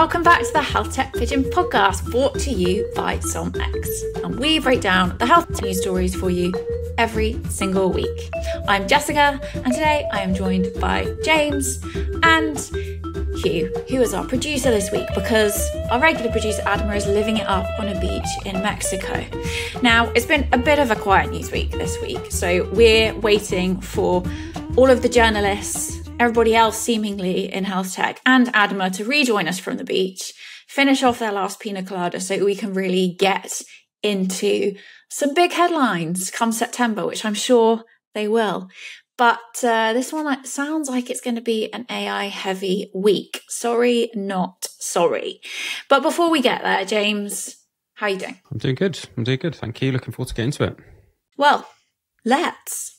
Welcome back to the Health Tech Pigeon podcast, brought to you by SomX. And we break down the health tech news stories for you every single week. I'm Jessica, and today I am joined by James and Hugh, who is our producer this week, because our regular producer Adma is living it up on a beach in Mexico. Now, it's been a bit of a quiet news week this week, so we're waiting for all of the journalists, everybody else seemingly in health tech, and Adma to rejoin us from the beach, finish off their last pina colada so we can really get into some big headlines come September, which I'm sure they will. But this one sounds like it's going to be an AI-heavy week. Sorry, not sorry. But before we get there, James, how are you doing? I'm doing good. I'm doing good. Thank you. Looking forward to getting to it. Well, let's.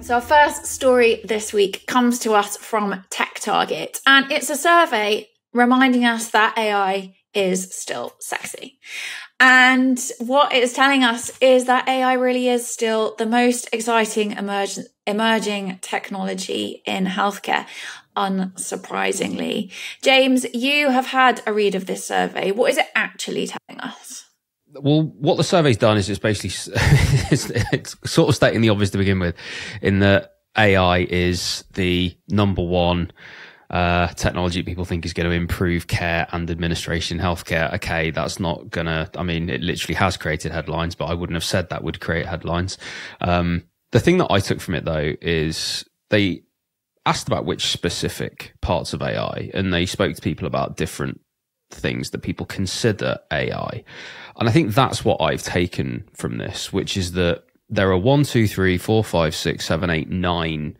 So our first story this week comes to us from Tech Target, and it's a survey reminding us that AI is still sexy. And what it is telling us is that AI really is still the most exciting emerging technology in healthcare, unsurprisingly. James, you have had a read of this survey. What is it actually telling us? Well, what the survey's done is it's basically it's sort of stating the obvious to begin with, in that AI is the number one technology people think is going to improve care and administration in healthcare. Okay, that's not going to, I mean, it literally has created headlines, but I wouldn't have said that would create headlines. The thing that I took from it, though, is they asked about which specific parts of AI, and they spoke to people about different things that people consider AI. And I think that's what I've taken from this, which is that there are 9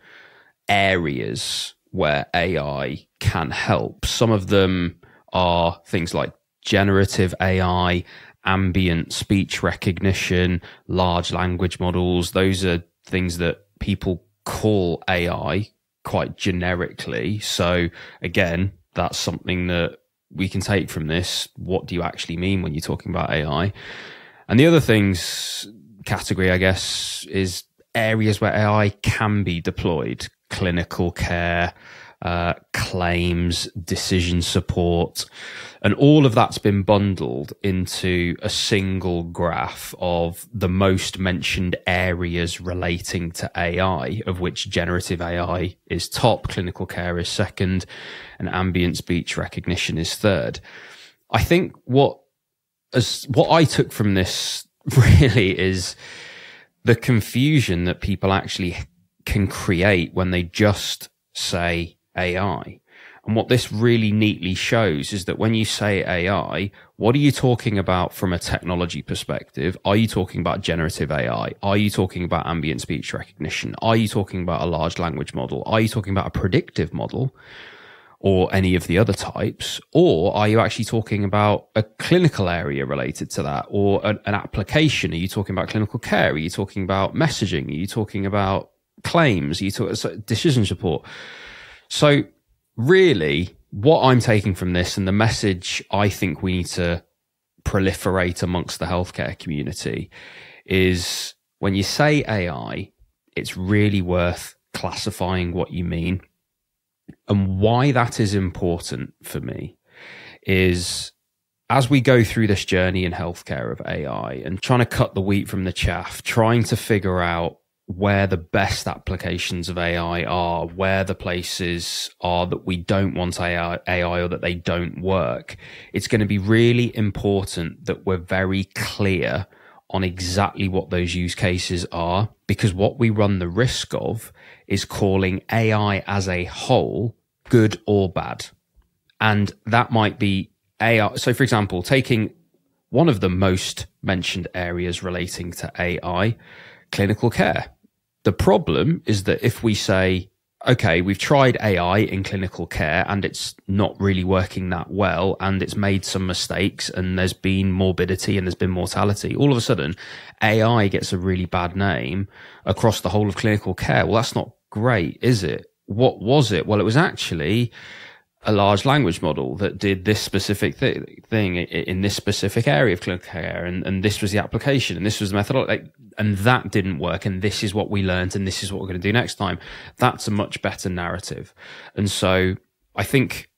areas where AI can help. Some of them are things like generative AI, ambient speech recognition, large language models. Those are things that people call AI quite generically. So again, that's something that we can take from this. What do you actually mean when you're talking about AI? And the other things category, I guess, is areas where AI can be deployed: clinical care, claims, decision support. And all of that's been bundled into a single graph of the most mentioned areas relating to AI, of which generative AI is top, clinical care is second, and ambient speech recognition is third. I think what I took from this really is the confusion that people actually can create when they just say AI. And what this really neatly shows is that when you say AI, what are you talking about from a technology perspective? Are you talking about generative AI? Are you talking about ambient speech recognition? Are you talking about a large language model? Are you talking about a predictive model or any of the other types? Or are you actually talking about a clinical area related to that, or an application? Are you talking about clinical care? Are you talking about messaging? Are you talking about claims? Are you talking about decision support? So really, what I'm taking from this, and the message I think we need to proliferate amongst the healthcare community, is when you say AI, it's really worth classifying what you mean. And why that is important for me is, as we go through this journey in healthcare of AI and trying to cut the wheat from the chaff, trying to figure out where the best applications of AI are, where the places are that we don't want AI or that they don't work, it's going to be really important that we're very clear on exactly what those use cases are, because what we run the risk of is calling AI as a whole good or bad. And that might be AI. So, for example, taking one of the most mentioned areas relating to AI, clinical care. The problem is that if we say, okay, we've tried AI in clinical care and it's not really working that well, and it's made some mistakes, and there's been morbidity and there's been mortality, all of a sudden AI gets a really bad name across the whole of clinical care. Well, that's not great, is it? What was it? Well, it was actually a large language model that did this specific thing in this specific area of clinical care, and this was the application, and this was the methodology, like, and that didn't work, and this is what we learned, and this is what we're going to do next time. That's a much better narrative. And so I think,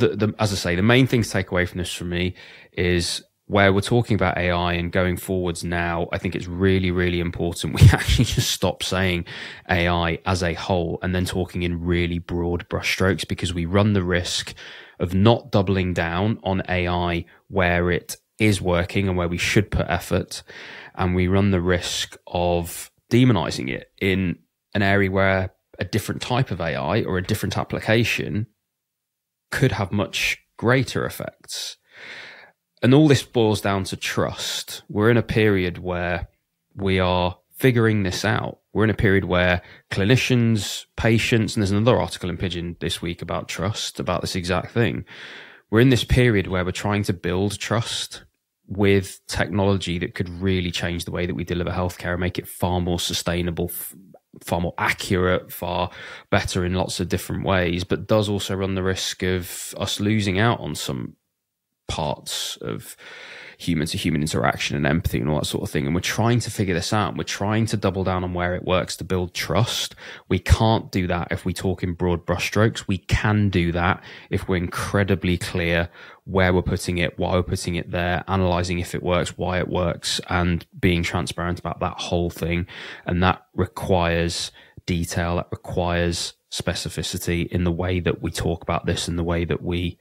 as I say, the main thing to take away from this for me is, where we're talking about AI and going forwards now, I think it's really, really important we actually just stop saying AI as a whole and then talking in really broad brushstrokes, because we run the risk of not doubling down on AI where it is working and where we should put effort, and we run the risk of demonizing it in an area where a different type of AI or a different application could have much greater effects. And all this boils down to trust. We're in a period where we are figuring this out. We're in a period where clinicians, patients, and there's another article in Pigeon this week about trust, about this exact thing. We're in this period where we're trying to build trust with technology that could really change the way that we deliver healthcare and make it far more sustainable, far more accurate, far better in lots of different ways, but does also run the risk of us losing out on some parts of human to human interaction and empathy and all that sort of thing. And we're trying to figure this out. We're trying to double down on where it works to build trust. We can't do that if we talk in broad brushstrokes. We can do that if we're incredibly clear where we're putting it, why we're putting it there, analyzing if it works, why it works, and being transparent about that whole thing. And that requires detail. That requires specificity in the way that we talk about this and the way that we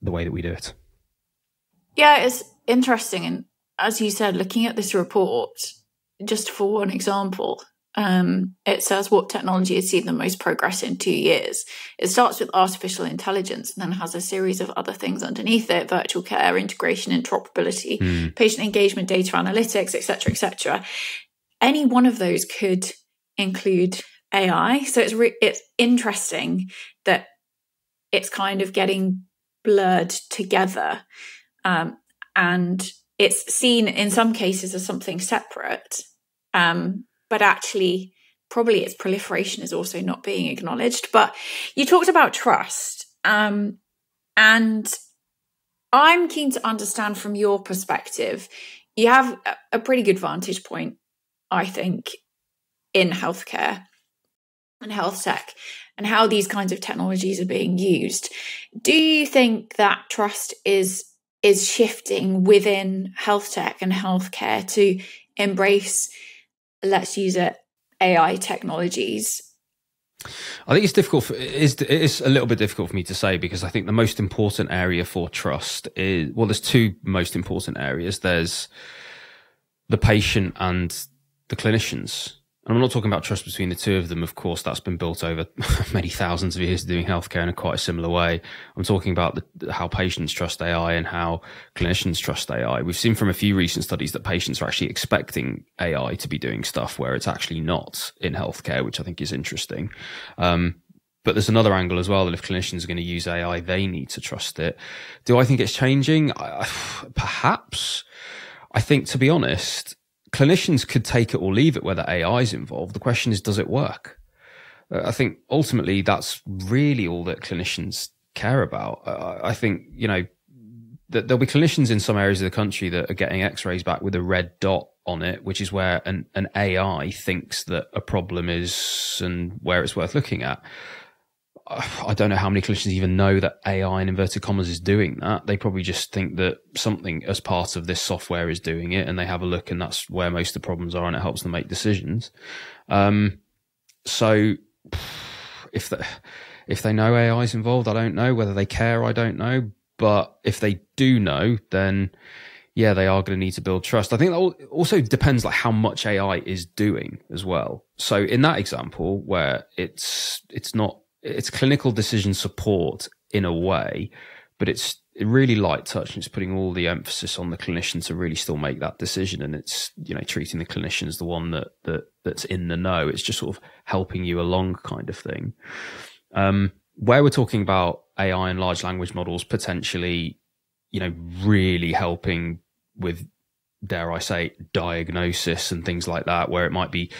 the way that we do it. Yeah, it's interesting. And as you said, looking at this report, just for one example, it says what technology has seen the most progress in 2 years. It starts with artificial intelligence and then has a series of other things underneath it: virtual care, integration, interoperability, patient engagement, data analytics, etc., etc. Any one of those could include AI. So it's interesting that it's kind of getting blurred together, and it's seen in some cases as something separate, but actually probably its proliferation is also not being acknowledged. But you talked about trust, and I'm keen to understand from your perspective, you have a pretty good vantage point, I think, in healthcare and health tech, and how these kinds of technologies are being used. Do you think that trust is shifting within health tech and healthcare to embrace, let's use it, AI technologies? I think it's difficult. It is a little bit difficult for me to say, because I think the most important area for trust is, well, there's two most important areas. There's the patient and the clinicians. I'm not talking about trust between the two of them. Of course, that's been built over many thousands of years doing healthcare in a quite similar way. I'm talking about how patients trust AI and how clinicians trust AI. We've seen from a few recent studies that patients are actually expecting AI to be doing stuff where it's actually not in healthcare, which I think is interesting. But there's another angle as well, that if clinicians are going to use AI, they need to trust it. Do I think it's changing? Perhaps. I think, to be honest, clinicians could take it or leave it whether AI is involved. The question is, does it work? I think ultimately that's really all that clinicians care about. I think, you know, that there'll be clinicians in some areas of the country that are getting x-rays back with a red dot on it, which is where an AI thinks that a problem is and where it's worth looking at. I don't know how many clinicians even know that AI, in inverted commas, is doing that. They probably just think that something as part of this software is doing it, and they have a look, and that's where most of the problems are, and it helps them make decisions. So if they know AI is involved, I don't know. Whether they care, I don't know. But if they do know, then yeah, they are going to need to build trust. I think that also depends like how much AI is doing as well. So in that example where it's clinical decision support in a way, but it's really light touch, and it's putting all the emphasis on the clinician to really still make that decision. And it's, you know, treating the clinician as the one that's in the know. It's just sort of helping you along kind of thing. Where we're talking about AI and large language models potentially, you know, really helping with dare I say, diagnosis and things like that, where it might be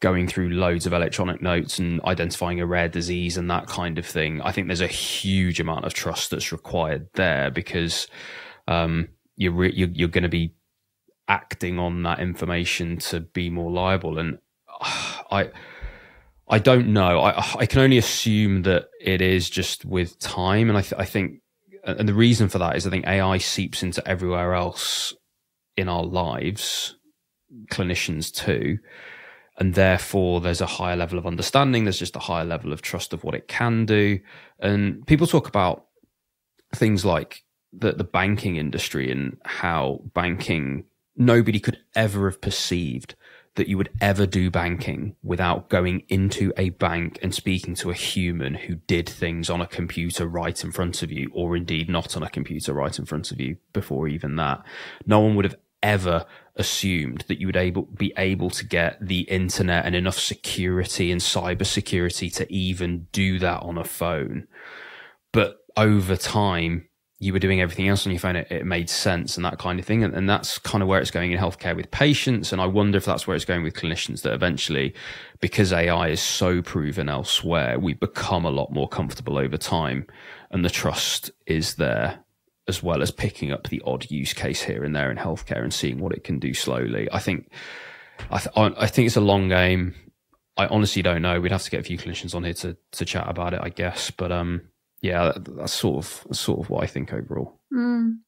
going through loads of electronic notes and identifying a rare disease and that kind of thing. I think there's a huge amount of trust that's required there, because you're going to be acting on that information to be more liable. And I don't know. I can only assume that it is just with time. And I think, and the reason for that is I think AI seeps into everywhere else in our lives, clinicians too. And therefore there's a higher level of understanding. There's just a higher level of trust of what it can do. And people talk about things like the banking industry and how banking, nobody could ever have perceived that you would ever do banking without going into a bank and speaking to a human who did things on a computer right in front of you, or indeed not on a computer right in front of you before even that. No one would have ever assumed that you would be able to get the internet and enough security and cybersecurity to even do that on a phone. But over time, you were doing everything else on your phone, it made sense and that kind of thing. And that's kind of where it's going in healthcare with patients. And I wonder if that's where it's going with clinicians, that eventually, because AI is so proven elsewhere, we become a lot more comfortable over time. And the trust is there, as well as picking up the odd use case here and there in healthcare and seeing what it can do slowly. I think it's a long game. I honestly don't know. We'd have to get a few clinicians on here to chat about it, I guess. But, yeah, that's sort of what I think overall. Mm.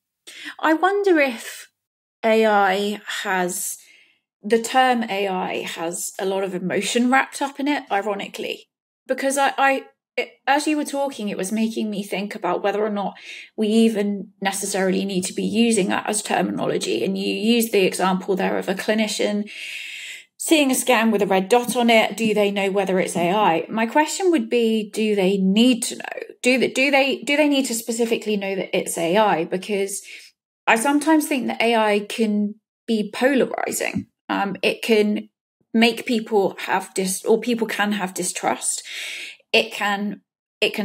I wonder if the term AI has a lot of emotion wrapped up in it, ironically, because as you were talking, it was making me think about whether or not we even necessarily need to be using that as terminology. And you used the example there of a clinician seeing a scan with a red dot on it. Do they know whether it's AI? My question would be, do they need to know? Do they need to specifically know that it's AI? Because I sometimes think that AI can be polarizing. It can make people have distrust. It can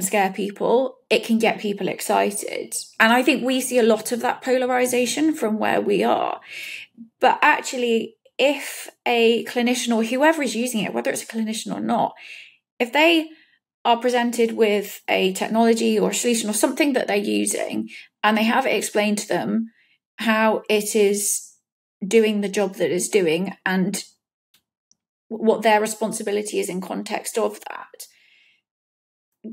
scare people. It can get people excited. And I think we see a lot of that polarization from where we are. But actually, if a clinician or whoever is using it, whether it's a clinician or not, if they are presented with a technology or a solution or something that they're using, and they have it explained to them how it is doing the job that it's doing and what their responsibility is in context of that,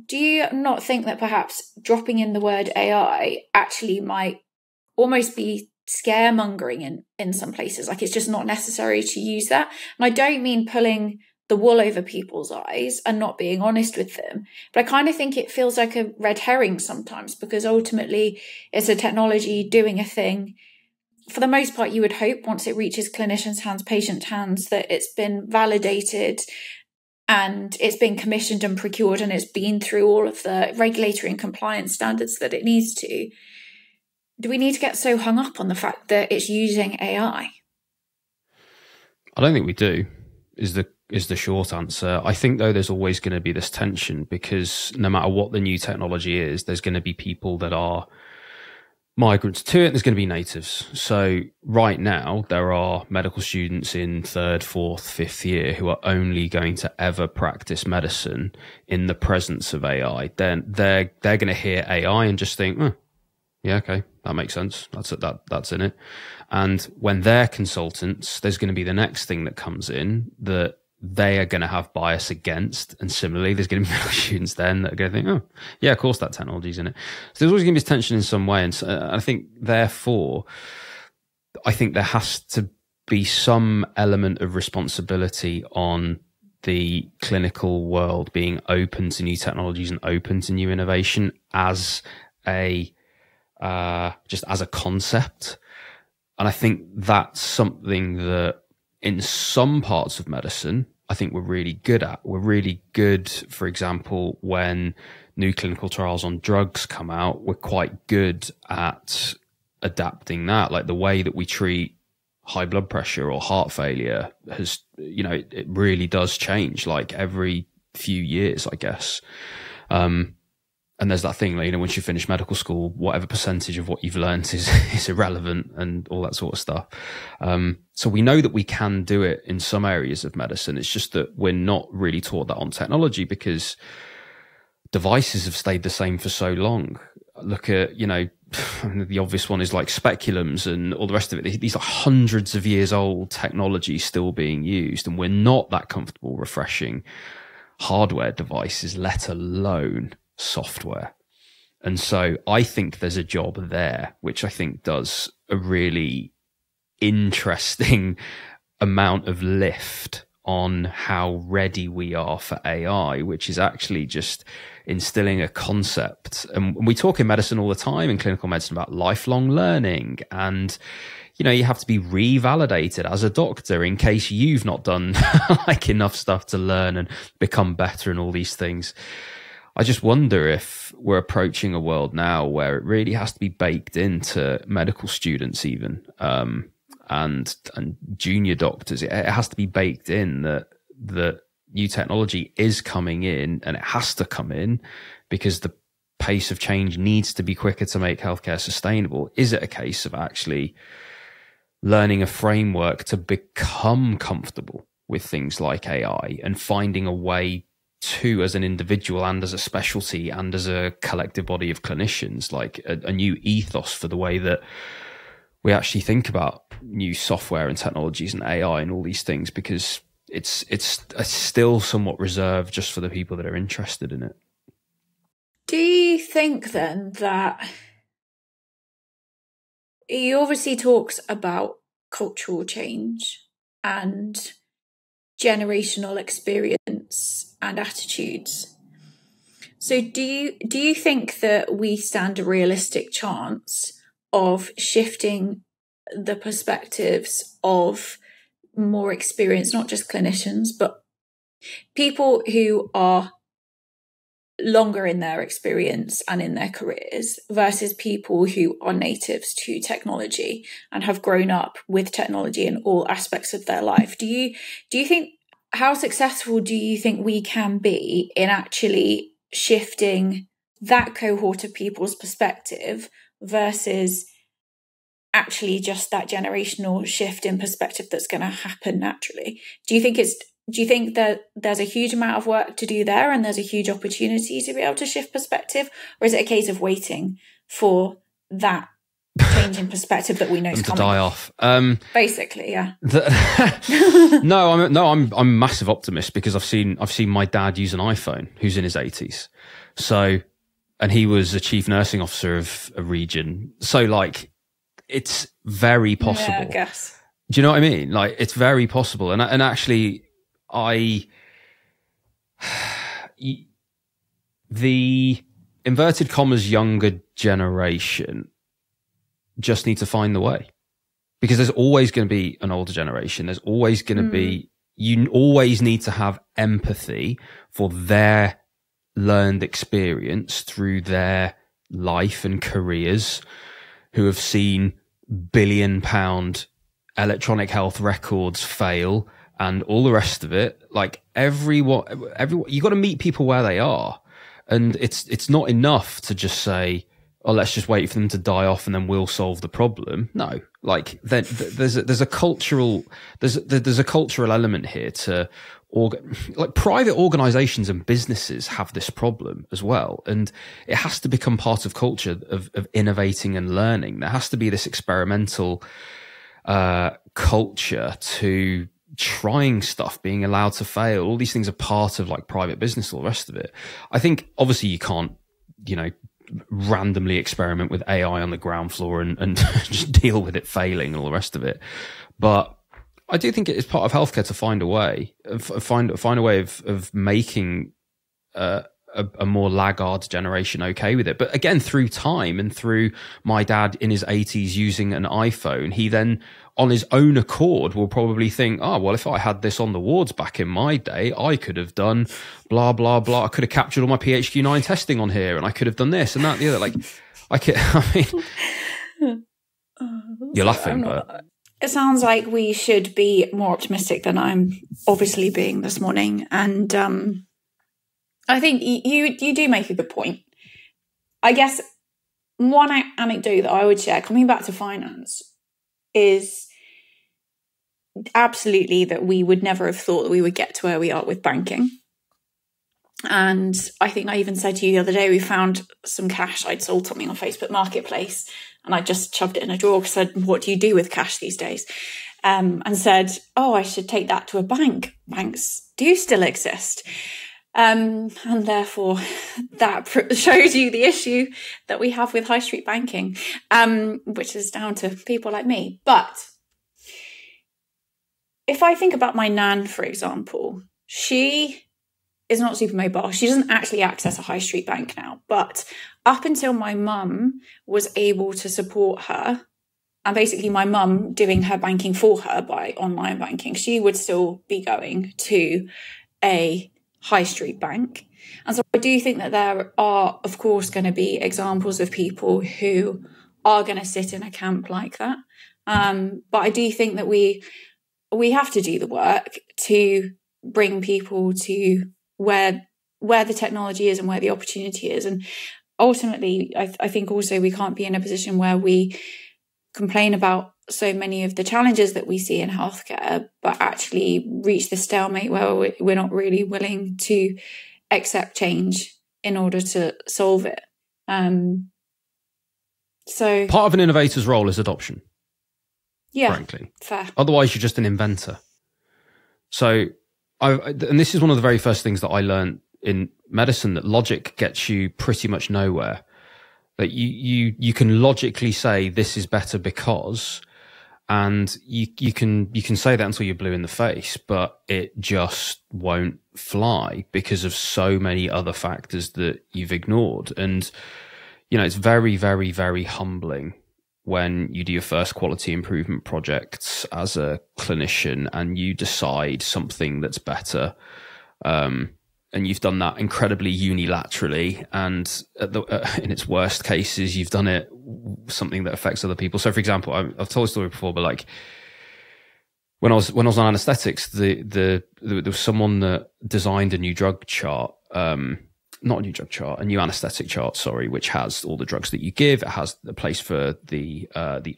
do you not think that perhaps dropping in the word AI actually might almost be scaremongering in some places? Like, it's just not necessary to use that. And I don't mean pulling the wool over people's eyes and not being honest with them, but I kind of think it feels like a red herring sometimes, because ultimately it's a technology doing a thing. For the most part, you would hope once it reaches clinicians' hands, patient hands, that it's been validated and it's been commissioned and procured and it's been through all of the regulatory and compliance standards that it needs to. Do we need to get so hung up on the fact that it's using AI? I don't think we do, is the short answer. I think, though, there's always going to be this tension, because no matter what the new technology is, there's going to be people that are migrants to it, and there's going to be natives. So right now, there are medical students in third, fourth, fifth year who are only going to ever practice medicine in the presence of AI. Then they're going to hear AI and just think, oh, yeah, okay, that makes sense. That's in it. And when they're consultants, there's going to be the next thing that comes in that they are going to have bias against. And similarly, there's going to be medical students then that are going to think, oh, yeah, of course that technology's in it. So there's always going to be tension in some way. And so I think, therefore, I think there has to be some element of responsibility on the clinical world being open to new technologies and open to new innovation as a just as a concept. And I think that's something that in some parts of medicine, I think we're really good at. We're really good, for example, when new clinical trials on drugs come out, we're quite good at adapting that. Like the way that we treat high blood pressure or heart failure has, you know, it really does change like every few years, I guess. And there's that thing, like, you know, once you finish medical school, whatever percentage of what you've learned is irrelevant and all that sort of stuff. So we know that we can do it in some areas of medicine. It's just that we're not really taught that on technology because devices have stayed the same for so long. Look at, you know, the obvious one is like speculums and all the rest of it. These are hundreds of years old technology still being used, and we're not that comfortable refreshing hardware devices, let alone software. And so I think there's a job there, which I think does a really interesting amount of lift on how ready we are for AI, which is actually just instilling a concept. And we talk in medicine all the time, in clinical medicine, about lifelong learning. And, you know, you have to be revalidated as a doctor in case you've not done like enough stuff to learn and become better and all these things. I just wonder if we're approaching a world now where it really has to be baked into medical students even, and junior doctors. It has to be baked in that new technology is coming in, and it has to come in because the pace of change needs to be quicker to make healthcare sustainable. Is it a case of actually learning a framework to become comfortable with things like AI and finding a way to, as an individual and as a specialty and as a collective body of clinicians, like a new ethos for the way that we actually think about new software and technologies and AI and all these things, because it's still somewhat reserved just for the people that are interested in it. Do you think then that he obviously talks about cultural change and generational experience and attitudes? So do you think that we stand a realistic chance of shifting the perspectives of more experienced, not just clinicians, but people who are longer in their experience and in their careers, versus people who are natives to technology and have grown up with technology in all aspects of their life? Do you think, how successful do you think we can be in actually shifting that cohort of people's perspective versus actually just that generational shift in perspective that's going to happen naturally? Do you think that there's a huge amount of work to do there, and there's a huge opportunity to be able to shift perspective? Or is it a case of waiting for that change in perspective that we know is coming to die off? Basically, yeah. No, I'm a massive optimist, because I've seen my dad use an iPhone, who's in his 80s. So, and he was a chief nursing officer of a region. So, like, it's very possible. Yeah, I guess. Do you know what I mean? Like, it's very possible. And actually, the inverted commas younger generation just need to find the way, because there's always going to be an older generation. There's always going to be, you always need to have empathy for their learned experience through their life and careers, who have seen £1 billion electronic health records fail and all the rest of it. Like, everyone, you got to meet people where they are. And it's not enough to just say, oh, let's just wait for them to die off and then we'll solve the problem. No, like, there's a cultural element here to, like, private organizations and businesses have this problem as well. And it has to become part of culture of innovating and learning. There has to be this experimental culture to trying stuff, being allowed to fail. All these things are part of, like, private business, all the rest of it. I think obviously you can't, you know, randomly experiment with AI on the ground floor and just deal with it failing and all the rest of it. But I do think it is part of healthcare to find a way, of making a more laggard generation okay with it. But again, through time and through my dad in his 80s using an iPhone, he then on his own accord will probably think, oh, well, if I had this on the wards back in my day, I could have done blah, blah, blah. I could have captured all my PHQ-9 testing on here, and I could have done this and that and the other. Like, I mean, you're laughing, but... It sounds like we should be more optimistic than I'm obviously being this morning. And I think you do make a good point I guess one anecdote that I would share, coming back to finance, is absolutely that we would never have thought that we would get to where we are with banking. And I think I even said to you the other day, we found some cash. I'd sold something on Facebook Marketplace and I just shoved it in a drawer, said, what do you do with cash these days? And said, oh, I should take that to a bank. Banks do still exist. And therefore that shows you the issue that we have with high street banking, which is down to people like me. But if I think about my nan, for example, she is not super mobile. She doesn't actually access a high street bank now, but up until my mum was able to support her, and basically my mum doing her banking for her by online banking, she would still be going to a high street bank. And so I do think that there are, of course, going to be examples of people who are going to sit in a camp like that. But I do think that we have to do the work to bring people to where the technology is and where the opportunity is. And ultimately, I think also we can't be in a position where we complain about so many of the challenges that we see in healthcare, but actually reach the stalemate where we're not really willing to accept change in order to solve it. So part of an innovator's role is adoption. Yeah, frankly. Fair. Otherwise, you're just an inventor. So and this is one of the very first things that I learned in medicine, that logic gets you pretty much nowhere. That you can logically say this is better because, and you can say that until you're blue in the face, but it just won't fly because of so many other factors that you've ignored. And you know, it's very, very, very humbling when you do your first quality improvement projects as a clinician and you decide something that's better, and you've done that incredibly unilaterally, and in its worst cases, you've done it something that affects other people. So, for example, I've told a story before, but like when I was on anaesthetics, there was someone that designed a new drug chart, a new anaesthetic chart, sorry, which has all the drugs that you give. It has the place for the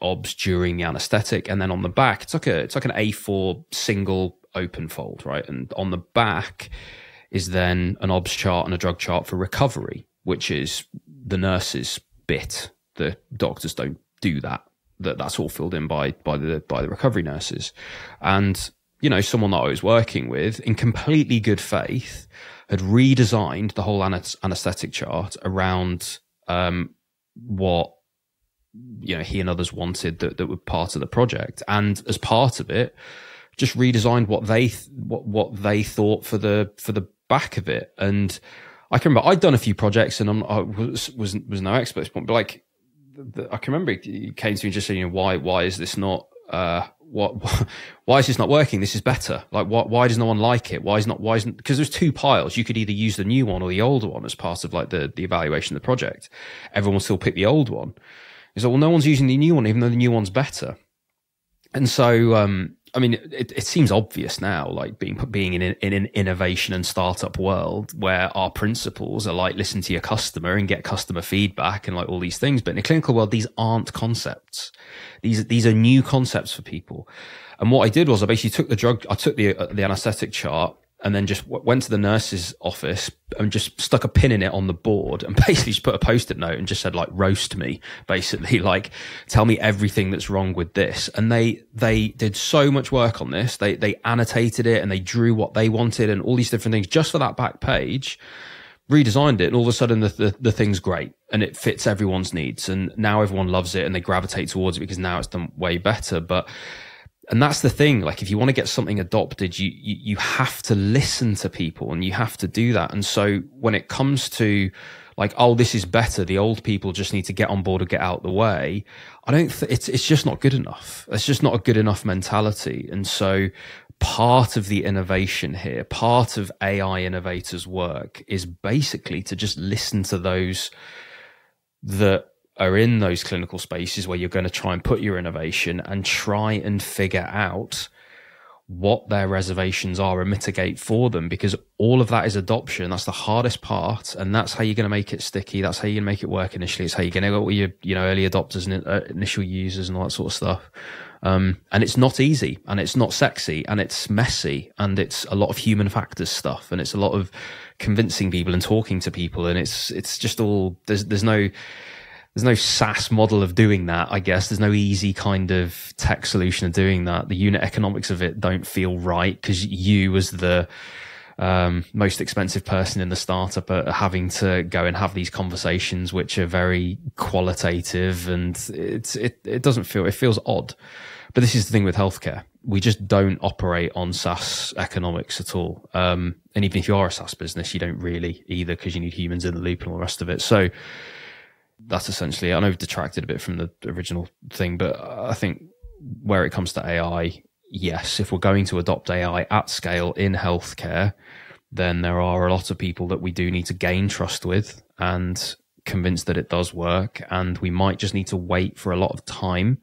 obs during the anaesthetic, and then on the back, it's like an A4 single open fold, right? And on the back is then an obs chart and a drug chart for recovery, which is the nurse's bit. The doctors don't do that. That's all filled in by the recovery nurses. And, you know, someone that I was working with in completely good faith had redesigned the whole anaesthetic chart around what, you know, he and others wanted that were part of the project. And as part of it, just redesigned what they thought for the back of it. And I can remember I'd done a few projects, and I was no expert at this point, but like I can remember it came to me just saying, you know, why is this not why is this not working? This is better. Like why does no one like it? Why isn't because there's two piles. You could either use the new one or the older one as part of like the evaluation of the project. Everyone will still pick the old one. It's like, well, no one's using the new one, even though the new one's better. And so I mean, it seems obvious now, like being in an innovation and startup world where our principles are like, listen to your customer and get customer feedback and like all these things. But in a clinical world, these aren't concepts. These are new concepts for people. And what I did was I basically took the anaesthetic chart and then just went to the nurse's office and just stuck a pin in it on the board and basically just put a post-it note and just said, like, roast me, basically, like, tell me everything that's wrong with this. And they did so much work on this. They annotated it and they drew what they wanted and all these different things just for that back page, redesigned it. And all of a sudden the thing's great and it fits everyone's needs. And now everyone loves it and they gravitate towards it because now it's done way better. And that's the thing, like, if you want to get something adopted, you have to listen to people and you have to do that. And so when it comes to like, oh, this is better, the old people just need to get on board or get out the way, I don't think it's just not good enough. It's just not a good enough mentality. And so part of the innovation here, part of AI innovators' work is basically to just listen to those that are in those clinical spaces where you're going to try and put your innovation and try and figure out what their reservations are and mitigate for them, because all of that is adoption. That's the hardest part, and that's how you're going to make it sticky. That's how you're going to make it work initially. It's how you're going to go with your early adopters and initial users and all that sort of stuff. And it's not easy, and it's not sexy, and it's messy, and it's a lot of human factors stuff, and it's a lot of convincing people and talking to people, and it's just all there's no SaaS model of doing that, I guess. There's no easy kind of tech solution of doing that. The unit economics of it don't feel right, because you, as the most expensive person in the startup, are having to go and have these conversations, which are very qualitative, and it feels odd. But this is the thing with healthcare. We just don't operate on SaaS economics at all. And even if you are a SaaS business, you don't really either, because you need humans in the loop and all the rest of it. So that's essentially, I know we've detracted a bit from the original thing, but I think where it comes to AI, yes, if we're going to adopt AI at scale in healthcare, then there are a lot of people that we do need to gain trust with and convince that it does work. And we might just need to wait for a lot of time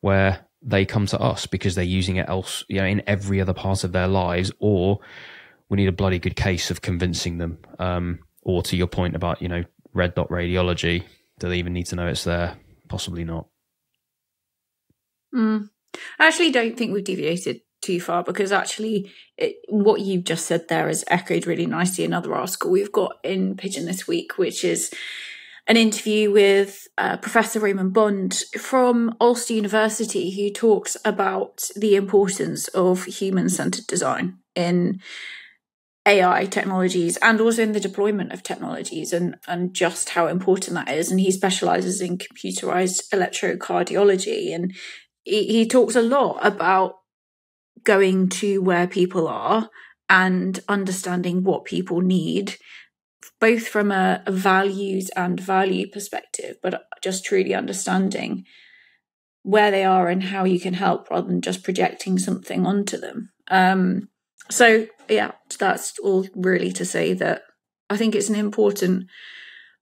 where they come to us because they're using it else, in every other part of their lives, or we need a bloody good case of convincing them. Or to your point about, red dot radiology, do they even need to know it's there? Possibly not. I actually don't think we've deviated too far, because actually what you've just said there is echoed really nicely in another article we've got in Pigeon this week, which is an interview with Professor Raymond Bond from Ulster University, who talks about the importance of human-centered design in AI technologies, and also in the deployment of technologies, and just how important that is. And he specializes in computerized electrocardiology, and he talks a lot about going to where people are and understanding what people need, both from a values and value perspective, but just truly understanding where they are and how you can help, rather than just projecting something onto them. So yeah, that's all really to say that I think it's an important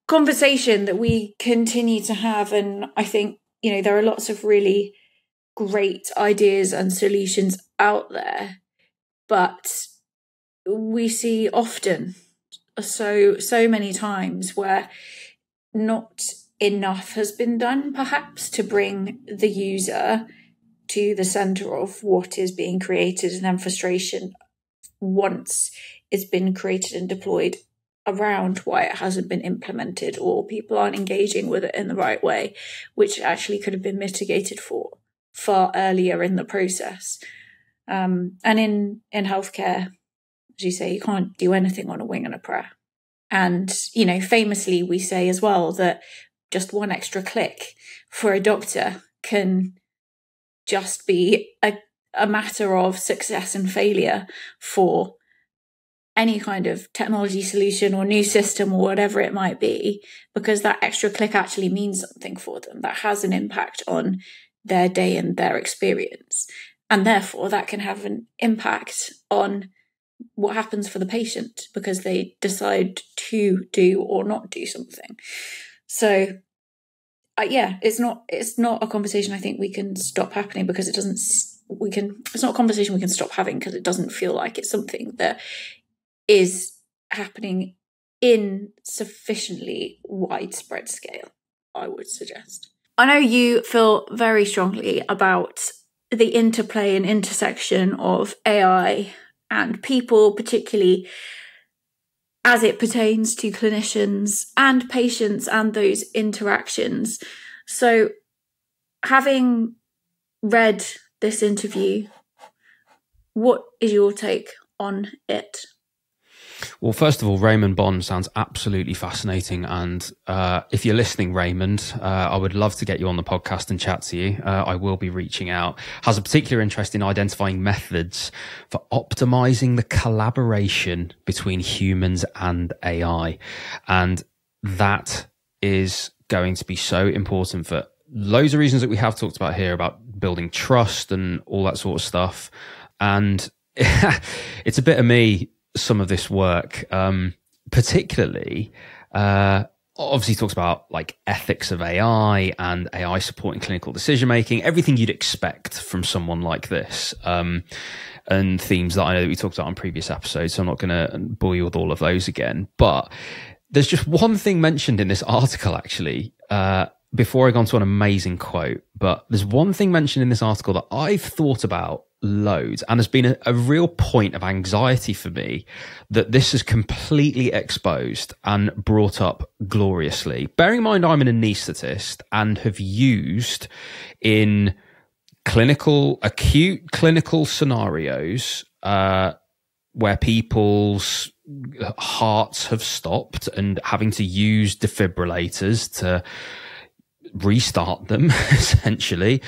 conversation that we continue to have. And I think, there are lots of really great ideas and solutions out there, but we see often so many times where not enough has been done, perhaps, to bring the user to the center of what is being created, and then frustration once it's been created and deployed around why it hasn't been implemented, or people aren't engaging with it in the right way, which actually could have been mitigated for far earlier in the process. And in healthcare, as you say, you can't do anything on a wing and a prayer. And, famously, we say as well that just one extra click for a doctor can just be a matter of success and failure for any kind of technology solution or new system or whatever it might be, because that extra click actually means something for them. That has an impact on their day and their experience. And therefore, that can have an impact on what happens for the patient, because they decide to do or not do something. So yeah, it's not a conversation I think we can stop happening, because it doesn't, it's not a conversation we can stop having, because it doesn't feel like it's something that is happening in sufficiently widespread scale, I would suggest. I know you feel very strongly about the interplay and intersection of AI and people, particularly as it pertains to clinicians and patients and those interactions. So, having read this interview, what is your take on it? Well, first of all, Raymond Bond sounds absolutely fascinating. And if you're listening, Raymond, I would love to get you on the podcast and chat to you. I will be reaching out. Has a particular interest in identifying methods for optimizing the collaboration between humans and AI. And that is going to be so important for loads of reasons that we have talked about here, about building trust and all that sort of stuff. And it's a bit of me, some of this work, particularly obviously talks about like ethics of AI and AI supporting clinical decision making, everything you'd expect from someone like this, and themes that I know that we talked about on previous episodes, so I'm not going to bore you with all of those again. But there's just one thing mentioned in this article, actually, before I go on to an amazing quote, but there's one thing mentioned in this article that I've thought about loads, and has been a real point of anxiety for me that this is completely exposed and brought up gloriously. Bearing in mind I'm an anaesthetist and have used in clinical, acute clinical scenarios where people's hearts have stopped and having to use defibrillators to restart them, essentially.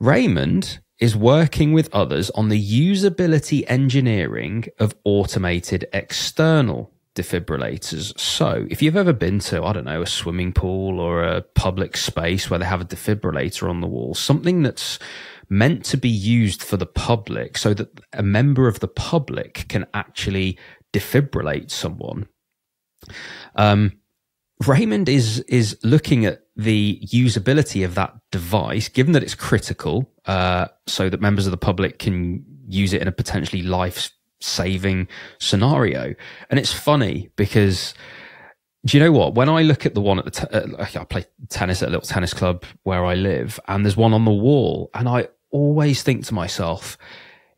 Raymond is working with others on the usability engineering of automated external defibrillators. So if you've ever been to, I don't know, a swimming pool or a public space where they have a defibrillator on the wall, something that's meant to be used for the public so that a member of the public can actually defibrillate someone. Raymond is looking at the usability of that device, given that it's critical, so that members of the public can use it in a potentially life-saving scenario. And it's funny because, do you know what? When I look at the one at I play tennis at a little tennis club where I live, and there's one on the wall, and I always think to myself,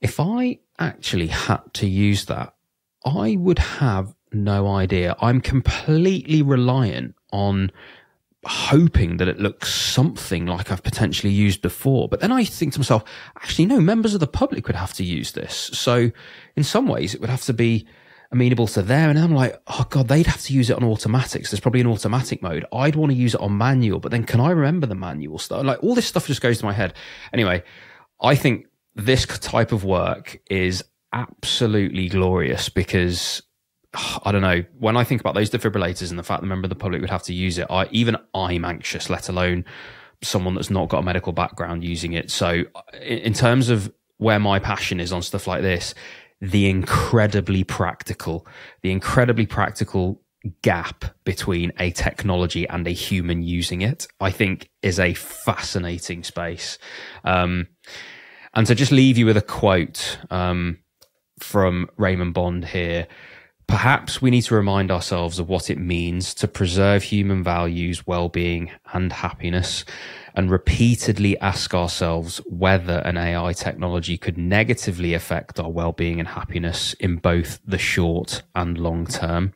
if I actually had to use that, I would have no idea. I'm completely reliant on hoping that it looks something like I've potentially used before. But then I think to myself, actually, no, members of the public would have to use this. So in some ways, it would have to be amenable to them. And I'm like, oh God, they'd have to use it on automatics. There's probably an automatic mode. I'd want to use it on manual, but then can I remember the manual stuff? Like, all this stuff just goes to my head. Anyway, I think this type of work is absolutely glorious because, I don't know, when I think about those defibrillators and the fact that a member of the public would have to use it, I'm anxious, let alone someone that's not got a medical background using it. So in terms of where my passion is on stuff like this, the incredibly practical gap between a technology and a human using it, I think is a fascinating space. And to just leave you with a quote from Raymond Bond here, perhaps we need to remind ourselves of what it means to preserve human values, well-being, and happiness, and repeatedly ask ourselves whether an AI technology could negatively affect our well-being and happiness in both the short and long term.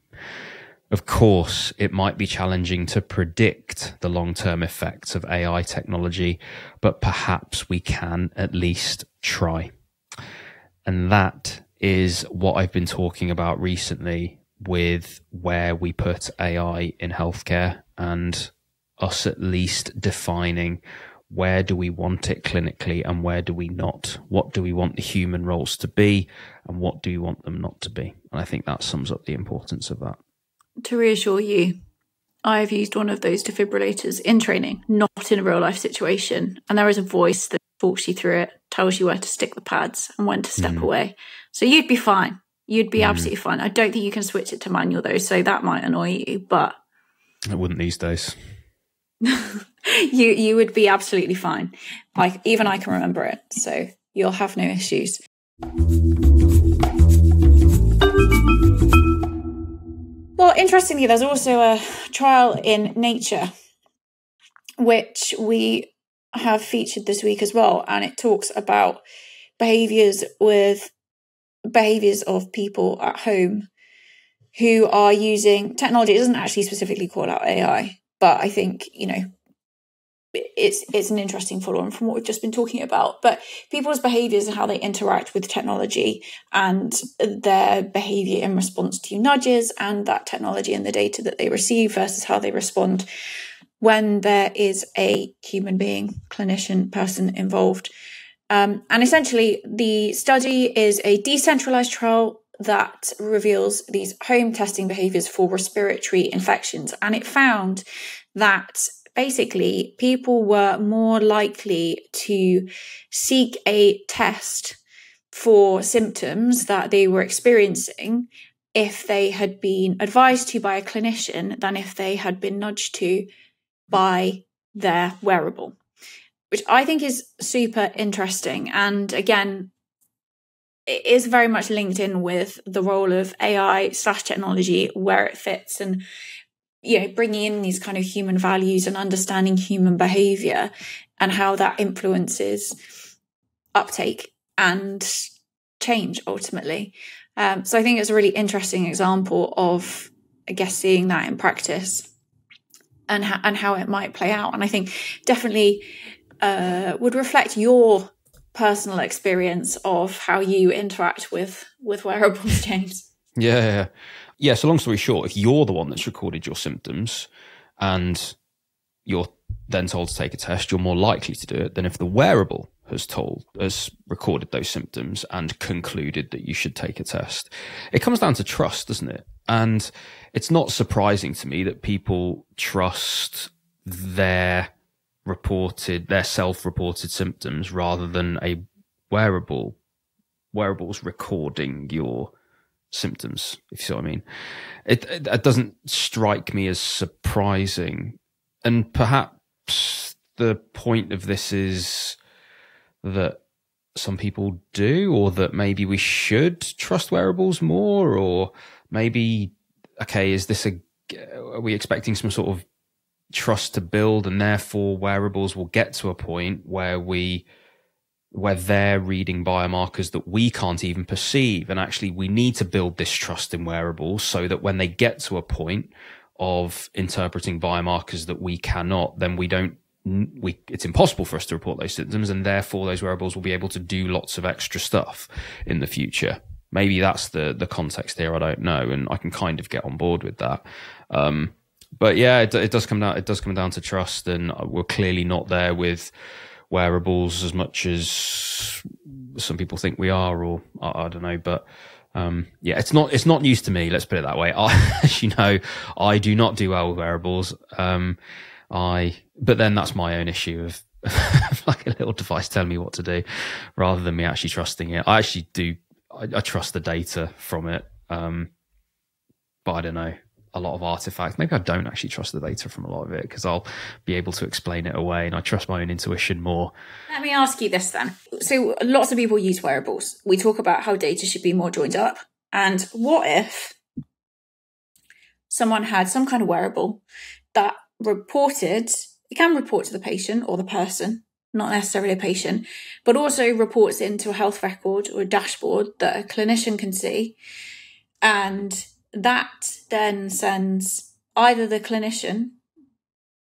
Of course, it might be challenging to predict the long-term effects of AI technology, but perhaps we can at least try. And that is what I've been talking about recently with where we put AI in healthcare and us at least defining where do we want it clinically and where do we not? What do we want the human roles to be and what do we want them not to be? And I think that sums up the importance of that. To reassure you, I have used one of those defibrillators in training, not in a real life situation. And there is a voice that talks you through it, tells you where to stick the pads and when to step away. So you'd be fine. You'd be absolutely fine. I don't think you can switch it to manual though, so that might annoy you, but I wouldn't these days. you would be absolutely fine. Like, even I can remember it, so you'll have no issues. Well, interestingly, there's also a trial in Nature, which we have featured this week as well, and it talks about behaviors of people at home who are using technology. It doesn't actually specifically call out AI, but I think, you know, it's an interesting follow-on from what we've just been talking about. But people's behaviors and how they interact with technology and their behavior in response to nudges and that technology and the data that they receive versus how they respond when there is a human being, clinician, person involved. And essentially, the study is a decentralized trial that reveals these home testing behaviors for respiratory infections. And it found that basically people were more likely to seek a test for symptoms that they were experiencing if they had been advised to by a clinician than if they had been nudged to by their wearable, which I think is super interesting. And again, it is very much linked in with the role of AI/technology, where it fits, and, you know, bringing in these kind of human values and understanding human behavior and how that influences uptake and change ultimately. So I think it's a really interesting example of, I guess, seeing that in practice and how it might play out. And I think definitely would reflect your personal experience of how you interact with wearables, James. Yeah, so long story short, if you're the one that's recorded your symptoms and you're then told to take a test, you're more likely to do it than if the wearable has recorded those symptoms and concluded that you should take a test. It comes down to trust, doesn't it? And it's not surprising to me that people trust their self-reported symptoms rather than a wearables recording your symptoms, if you see what I mean. It doesn't strike me as surprising. And perhaps the point of this is that some people do, or that maybe we should trust wearables more, or maybe, okay, are we expecting some sort of trust to build, and therefore wearables will get to a point where they're reading biomarkers that we can't even perceive, and actually we need to build this trust in wearables so that when they get to a point of interpreting biomarkers that we cannot, then it's impossible for us to report those symptoms, and therefore those wearables will be able to do lots of extra stuff in the future. Maybe that's the context here. I don't know, and I can kind of get on board with that. But yeah, it does come down to trust, and we're clearly not there with wearables as much as some people think we are, or I don't know. But yeah, it's not news to me. Let's put it that way. As you know, I do not do well with wearables. But then that's my own issue of like a little device telling me what to do rather than me actually trusting it. I actually do. I trust the data from it. But I don't know, a lot of artifacts. Maybe I don't actually trust the data from a lot of it because I'll be able to explain it away, and I trust my own intuition more. Let me ask you this then. So lots of people use wearables. We talk about how data should be more joined up. And what if someone had some kind of wearable that it can report to the patient or the person, not necessarily a patient, but also reports into a health record or a dashboard that a clinician can see, and that then sends either the clinician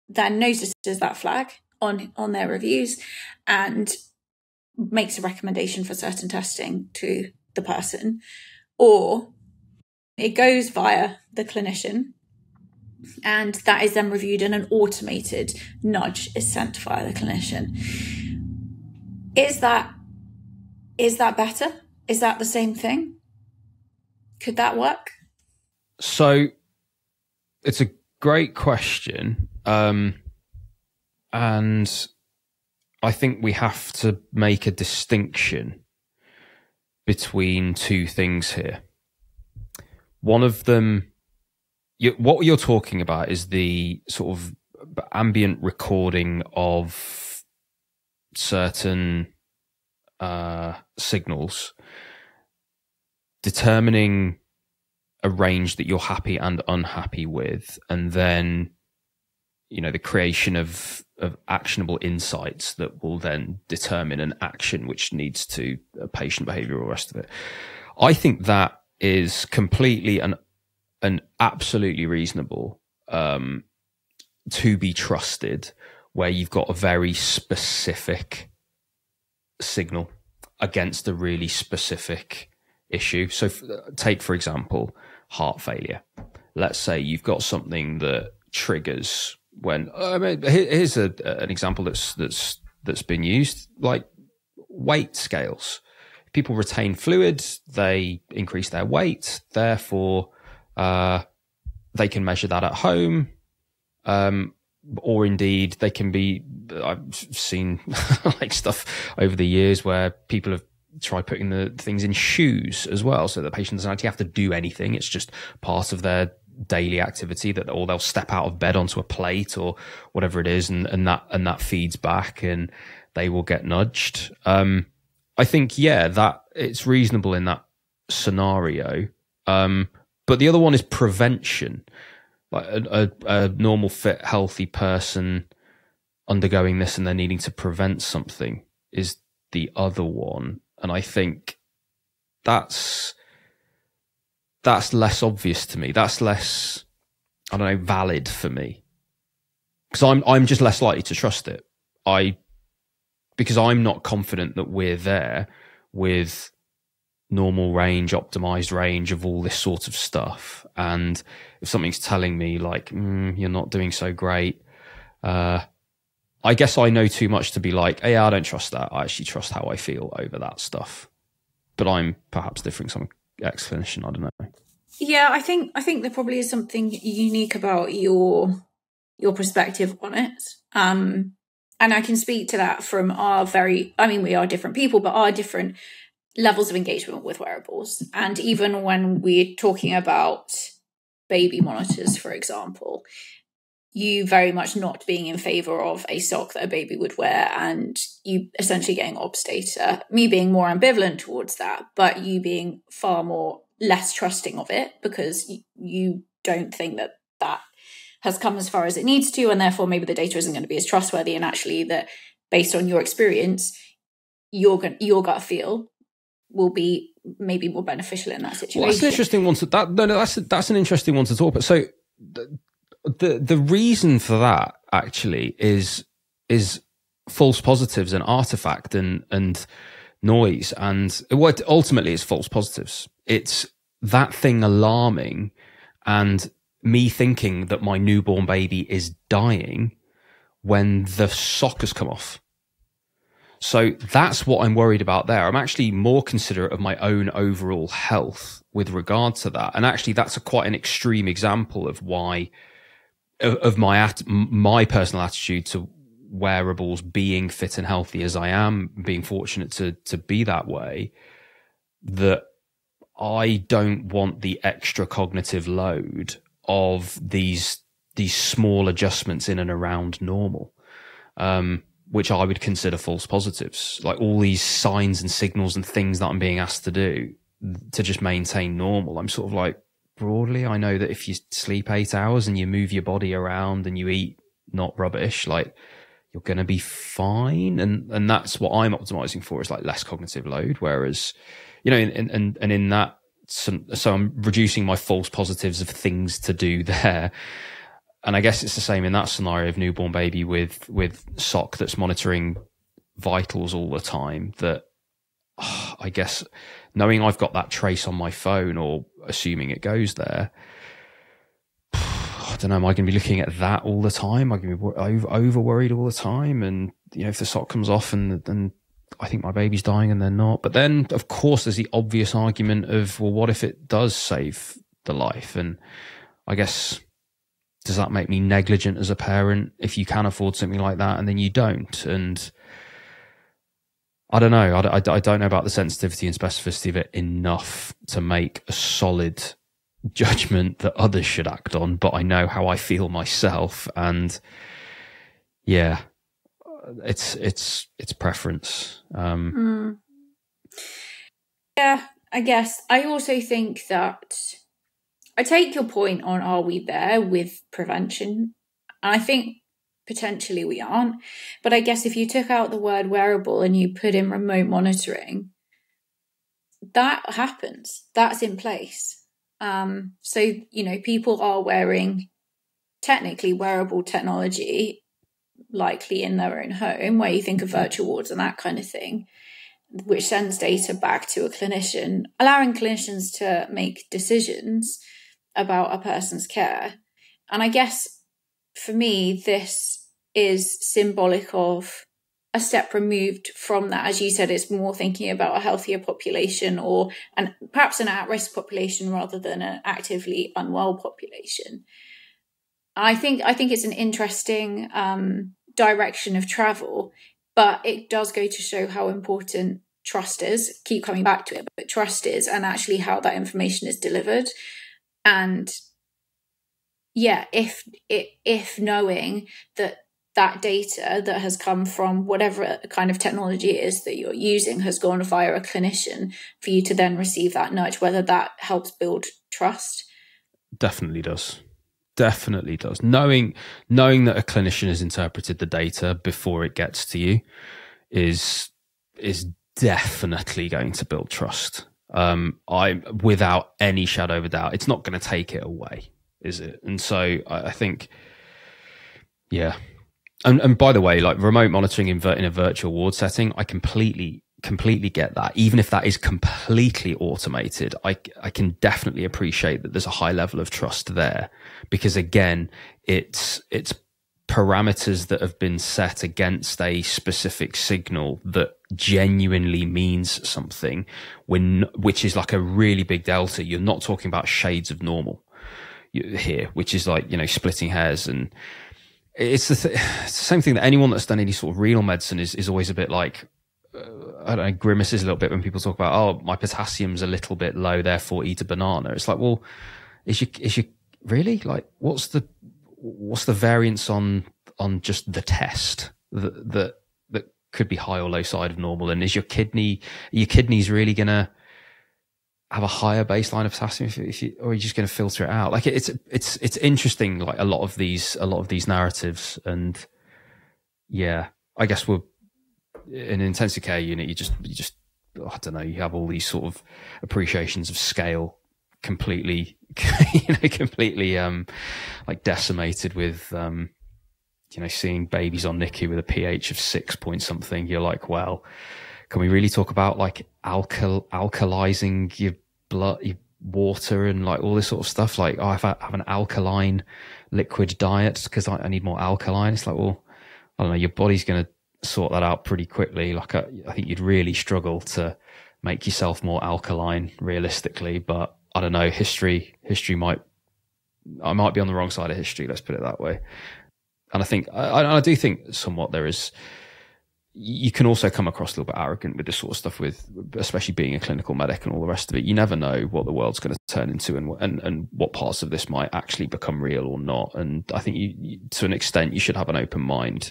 then notices that flag on their reviews and makes a recommendation for certain testing to the person, or it goes via the clinician, and that is then reviewed, and an automated nudge is sent via the clinician. Is that better? Is that the same thing? Could that work? So it's a great question. And I think we have to make a distinction between two things here. One of them, what you're talking about, is the sort of ambient recording of certain signals, determining a range that you're happy and unhappy with, and then, you know, the creation of actionable insights that will then determine an action which leads to patient behavior or rest of it. I think that is completely and absolutely reasonable to be trusted where you've got a very specific signal against a really specific issue. So take, for example, heart failure. Let's say you've got something that triggers when, I mean, here's an example that's been used, like weight scales. If people retain fluid, they increase their weight, therefore they can measure that at home, or indeed I've seen like stuff over the years where people have try putting the things in shoes as well, so that the patient doesn't actually have to do anything. It's just part of their daily activity, that or they'll step out of bed onto a plate or whatever it is, and that feeds back and they will get nudged. I think, yeah, that it's reasonable in that scenario. But the other one is prevention. Like a normal, fit, healthy person undergoing this and they're needing to prevent something is the other one. And I think that's less obvious to me. That's less, I don't know, valid for me. Because I'm just less likely to trust it. Because I'm not confident that we're there with normal range, optimized range of all this sort of stuff. And if something's telling me like, you're not doing so great, I guess I know too much to be like, hey, I don't trust that. I actually trust how I feel over that stuff. But I'm perhaps differing from some ex-clinician, I don't know. Yeah, I think there probably is something unique about your perspective on it. And I can speak to that from our we are different people, but our different levels of engagement with wearables. And even when we're talking about baby monitors, for example, you very much not being in favor of a sock that a baby would wear and you essentially getting obs data, me being more ambivalent towards that, but you being far more less trusting of it because you don't think that that has come as far as it needs to, and therefore maybe the data isn't going to be as trustworthy, and actually that based on your experience, your gut feel will be maybe more beneficial in that situation. Well, that's an interesting one that's an interesting one to talk about. So the reason for that actually is false positives and artifact and noise, and what ultimately is false positives. It's that thing alarming and me thinking that my newborn baby is dying when the sock has come off. So that's what I'm worried about there. I'm actually more considerate of my own overall health with regard to that. And actually that's quite an extreme example of why, of my personal attitude to wearables, being fit and healthy as I am, being fortunate to be that way, that I don't want the extra cognitive load of these small adjustments in and around normal, which I would consider false positives, like all these signs and signals and things that I'm being asked to do to just maintain normal. I'm sort of like, broadly, I know that if you sleep 8 hours and you move your body around and you eat not rubbish, like you're going to be fine. And that's what I'm optimizing for, is like less cognitive load. Whereas, you know, and in that, so I'm reducing my false positives of things to do there. And I guess it's the same in that scenario of newborn baby with SOC that's monitoring vitals all the time, that I guess knowing I've got that trace on my phone, or assuming it goes there, I don't know, am I going to be looking at that all the time? Am I going to be over worried all the time? And, you know, if the sock comes off and I think my baby's dying and they're not. But then, of course, there's the obvious argument of, well, what if it does save the life? And I guess, does that make me negligent as a parent if you can afford something like that and then you don't? And I don't know. I don't know about the sensitivity and specificity of it enough to make a solid judgment that others should act on, but I know how I feel myself. And yeah, it's preference. Yeah, I guess. I also think that I take your point on, are we there with prevention? And I think potentially we aren't. But I guess if you took out the word wearable and you put in remote monitoring, that happens. That's in place. So, you know, people are wearing technically wearable technology, likely in their own home, where you think of virtual wards and that kind of thing, which sends data back to a clinician, allowing clinicians to make decisions about a person's care. And I guess for me, this is symbolic of a step removed from that. As you said, it's more thinking about a healthier population, or perhaps an at-risk population rather than an actively unwell population. I think it's an interesting direction of travel, but it does go to show how important trust is, keep coming back to it, but trust is, and actually how that information is delivered. And yeah, if knowing that that data that has come from whatever kind of technology it is that you're using has gone via a clinician for you to then receive that nudge, whether that helps build trust. Definitely does. Definitely does. Knowing that a clinician has interpreted the data before it gets to you is definitely going to build trust. I without any shadow of a doubt, it's not going to take it away, is it? And so I think, yeah. And by the way, like remote monitoring in a virtual ward setting, I completely get that. Even if that is completely automated, I can definitely appreciate that there's a high level of trust there, because again, it's parameters that have been set against a specific signal that genuinely means something, which is like a really big delta. You're not talking about shades of normal here, which is like, you know, splitting hairs. And it's the same thing that anyone that's done any sort of renal medicine is always a bit like, I don't know, grimaces a little bit when people talk about, oh, my potassium's a little bit low, therefore eat a banana. It's like, well, is your really, like, what's the variance on just the test that could be high or low side of normal? And is your kidneys really gonna have a higher baseline of potassium or are you just going to filter it out? Like it's interesting, like a lot of these narratives. And yeah, I guess we're in an intensive care unit. You just, I don't know, you have all these sort of appreciations of scale completely, you know, completely, like decimated with, you know, seeing babies on NICU with a pH of 6 point something. You're like, well, can we really talk about like alkalizing your blood, your water, and like all this sort of stuff? Like, oh, if I have an alkaline liquid diet because I need more alkaline. It's like, well, I don't know, your body's going to sort that out pretty quickly. Like, I think you'd really struggle to make yourself more alkaline realistically, but I don't know, history I might be on the wrong side of history. Let's put it that way. And I think, I do think somewhat there is, you can also come across a little bit arrogant with this sort of stuff, with especially being a clinical medic and all the rest of it. You never know what the world's going to turn into and what parts of this might actually become real or not. And I think you, to an extent, you should have an open mind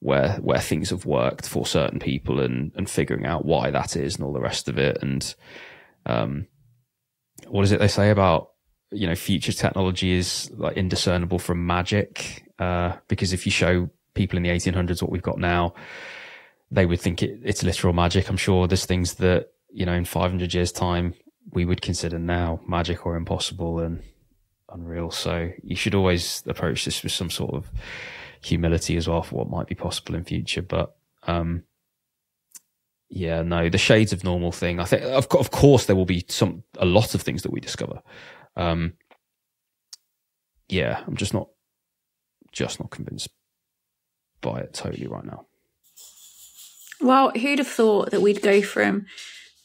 where things have worked for certain people and figuring out why that is and all the rest of it. And what is it they say about, you know, future technology is like indiscernible from magic, because if you show people in the 1800s what we've got now, they would think it's literal magic. I'm sure there's things that, you know, in 500 years time, we would consider now magic or impossible and unreal. So you should always approach this with some sort of humility as well for what might be possible in future. But, yeah, no, the shades of normal thing, I think, of course, there will be a lot of things that we discover. Yeah, I'm just not convinced by it totally right now. Well, who'd have thought that we'd go from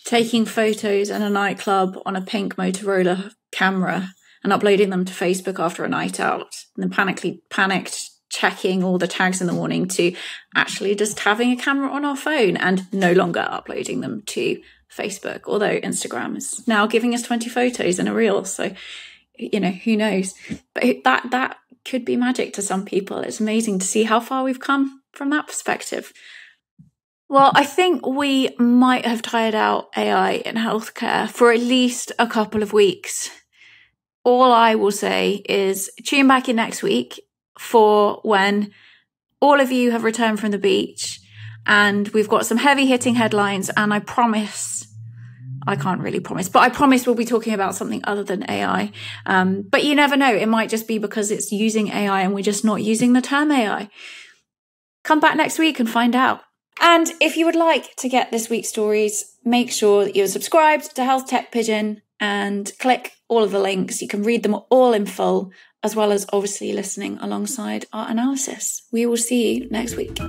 taking photos in a nightclub on a pink Motorola camera and uploading them to Facebook after a night out and then panicked checking all the tags in the morning to actually just having a camera on our phone and no longer uploading them to Facebook, although Instagram is now giving us 20 photos in a reel, so, you know, who knows? But that could be magic to some people. It's amazing to see how far we've come from that perspective. Well, I think we might have tired out AI in healthcare for at least a couple of weeks. All I will say is tune back in next week for when all of you have returned from the beach and we've got some heavy hitting headlines. And I promise, I can't really promise, but I promise we'll be talking about something other than AI. But you never know. It might just be because it's using AI and we're just not using the term AI. Come back next week and find out. And if you would like to get this week's stories, make sure that you're subscribed to Health Tech Pigeon and click all of the links. You can read them all in full, as well as obviously listening alongside our analysis. We will see you next week.